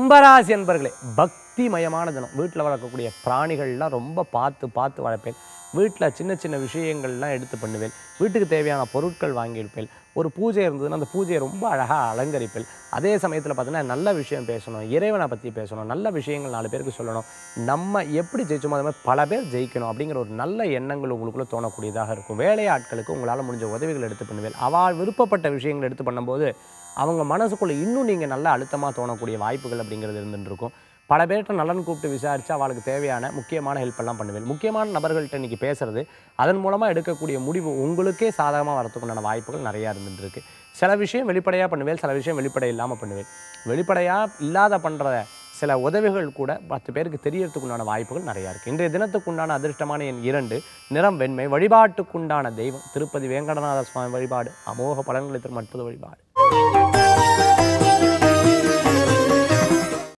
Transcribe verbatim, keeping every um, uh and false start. கும்பராசி அன்பர்களே, பக்திமயமான தினம். வீட்டில் வளர்க்கக்கூடிய பிராணிகள்லாம் ரொம்ப பார்த்து பார்த்து வளர்ப்பேன். வீட்டில் சின்ன சின்ன விஷயங்கள்லாம் எடுத்து பண்ணுவேன். வீட்டுக்கு தேவையான பொருட்கள் வாங்கியிருப்பேன். ஒரு பூஜை இருந்ததுன்னா அந்த பூஜையை ரொம்ப அழகாக அலங்கரிப்பேன். அதே சமயத்தில் பார்த்தீங்கன்னா நல்ல விஷயம் பேசணும், இறைவனை பற்றி பேசணும், நல்ல விஷயங்கள் நாலு பேருக்கு சொல்லணும். நம்ம எப்படி ஜெயிச்சோமோ அது மாதிரி பல பேர் ஜெயிக்கணும் அப்படிங்கிற ஒரு நல்ல எண்ணங்கள் உங்களுக்குள்ளே தோணக்கூடியதாக இருக்கும். வேலையாட்களுக்கு உங்களால் முடிஞ்ச உதவிகள் எடுத்து பண்ணுவேன். அவள் விருப்பப்பட்ட விஷயங்கள் எடுத்து பண்ணும்போது அவங்க மனசுக்குள்ளே இன்னும் நீங்கள் நல்ல அழுத்தமாக தோணக்கூடிய வாய்ப்புகள் அப்படிங்கிறது இருந்துருக்கும். பல பேர்கிட்ட நலன் கூப்பிட்டு விசாரித்து அவளுக்கு தேவையான முக்கியமான ஹெல்ப்பெல்லாம் பண்ணுவேன். முக்கியமான நபர்கள்ட்ட இன்றைக்கி பேசுகிறது, அதன் மூலமாக எடுக்கக்கூடிய முடிவு உங்களுக்கே சாதகமாக வரத்துக்குண்டான வாய்ப்புகள் நிறையா இருந்துருக்கு. சில விஷயம் வெளிப்படையாக பண்ணுவேன், சில விஷயம் வெளிப்படை இல்லாமல் பண்ணுவேன். வெளிப்படையாக இல்லாத பண்ணுற சில உதவிகள் கூட பத்து பேருக்கு தெரியறதுக்குண்டான வாய்ப்புகள் நிறையா இருக்குது. இன்றைய தினத்துக்குண்டான அதிர்ஷ்டமான என் இரண்டு, நிறம் வெண்மை. வழிபாட்டுக்குண்டான தெய்வம் திருப்பதி வேங்கடநாத சுவாமி வழிபாடு. அமோக பலன்களை தரும் அற்புத வழிபாடு.